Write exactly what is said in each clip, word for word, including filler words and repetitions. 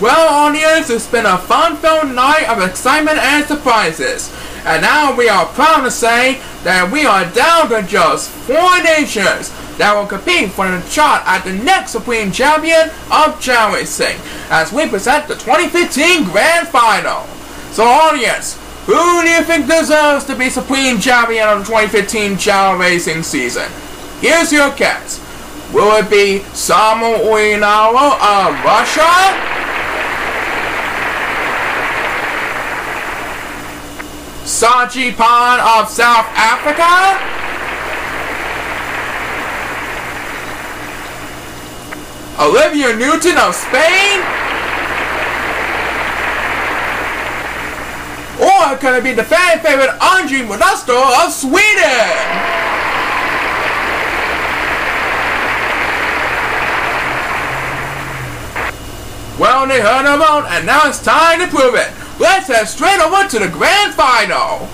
Well, audience, it's been a fun-filled night of excitement and surprises. And now we are proud to say that we are down to just four nations that will compete for the shot at the next Supreme Champion of Chao Racing as we present the twenty fifteen Grand Final. So, audience, who do you think deserves to be Supreme Champion of the twenty fifteen Chao Racing season? Here's your guess. Will it be Samo Uinaro of Russia? Sachi Pan of South Africa? Olivia Newton of Spain? Or could it be the fan favorite Andre Modesto of Sweden? Well, they heard a vote, and now it's time to prove it. Let's head straight over to the Grand Final!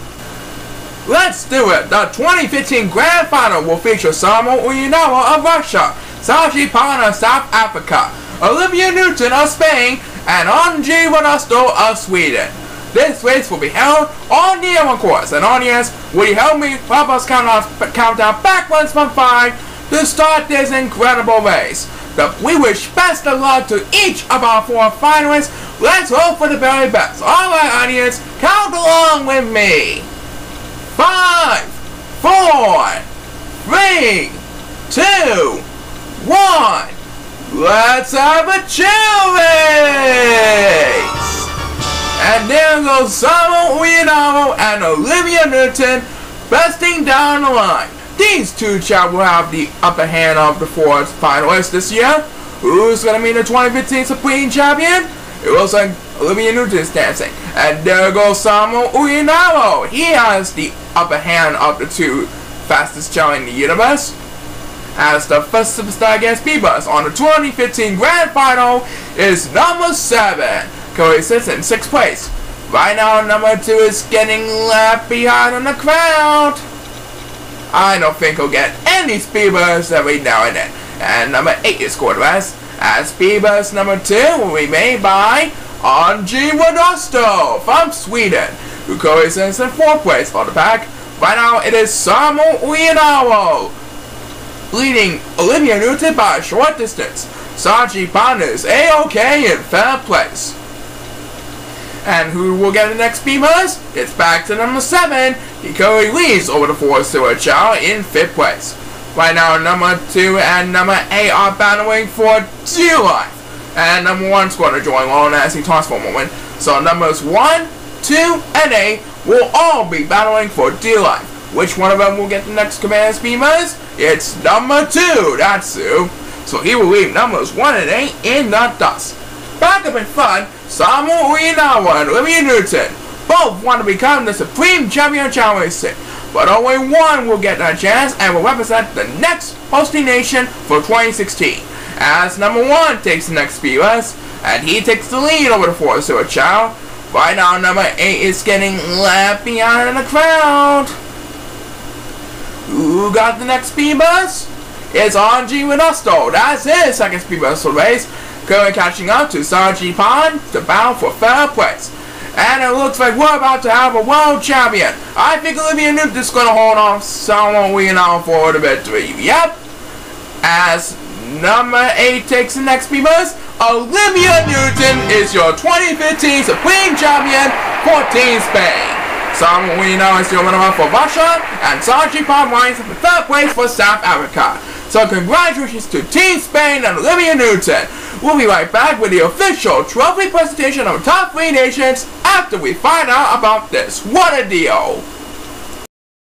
Let's do it! The twenty fifteen Grand Final will feature Samo Uinaro of Russia, Sachi Pan of South Africa, Olivia Newton of Spain, and Andre Modesto of Sweden. This race will be held on the Airborne Course, and audience, will you help me help us count, on, count down backwards from five to start this incredible race? But we wish best of luck to each of our four finalists. Let's hope for the very best. Alright, audience, count along with me. Five, four, three, two, one. Let's have a Chao race! And there goes Samo Uinaro and Olivia Newton busting down the line. These two Chao will have the upper hand of the four finalists this year. Who's going to be the twenty fifteen Supreme Champion? It looks like Olivia Newton's dancing. And there goes Samo Uinaro. He has the upper hand of the two fastest Chao in the universe. As the first superstar against P-Bus on the twenty fifteen Grand Final is number seven. Chao sits in sixth place. Right now, number two is getting left behind in the crowd. I don't think he'll get any speed bursts every now and then. And number eight is scored last, as speed burst number two will be made by Andre Modesto from Sweden, who coexist in fourth place for the pack. Right now it is Samo Uinaro leading Olivia Newton by a short distance. Sachi Pan is A-OK in third place. And who will get the next speed burst? It's back to number seven. He currently leads over the four Sua Chao in fifth place. Right now, number two and number eight are battling for two life. And number one's going to join along as he talks for a moment. So numbers one, two, and eight will all be battling for two life. Which one of them will get the next command speed burst? It's number two, that's who. So he will leave numbers one and eight in the dust. Back up in front, Samo Uinaro and Olivia Newton both want to become the Supreme Champion of Chao Racing, but only one will get that chance and will represent the next hosting nation for twenty sixteen. As number one takes the next speed burst, and he takes the lead over the four Sua Chao. Right now, number eight is getting left behind in the crowd. Who got the next speed burst? It's Andre Modesto. That's his second speed burst of the race. Currently catching up to Sachi Pan to battle for third place. And it looks like we're about to have a world champion. I think Olivia Newton's going to hold off Samo Uinaro for the victory. Yep. As number eight takes the next speed burst, Olivia Newton is your twenty fifteen Supreme Champion for Team Spain. Samo Uinaro is your runner-up for Russia, and Sachi Pan winds up in third place for South Africa. So congratulations to Team Spain and Olivia Newton. We'll be right back with the official trophy presentation of the top three nations after we find out about this. What a deal!